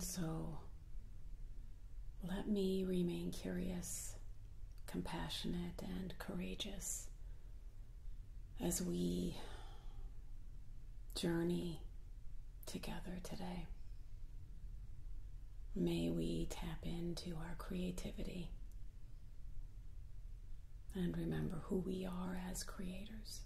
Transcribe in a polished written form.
And so let me remain curious, compassionate, and courageous as we journey together today. May we tap into our creativity and remember who we are as creators.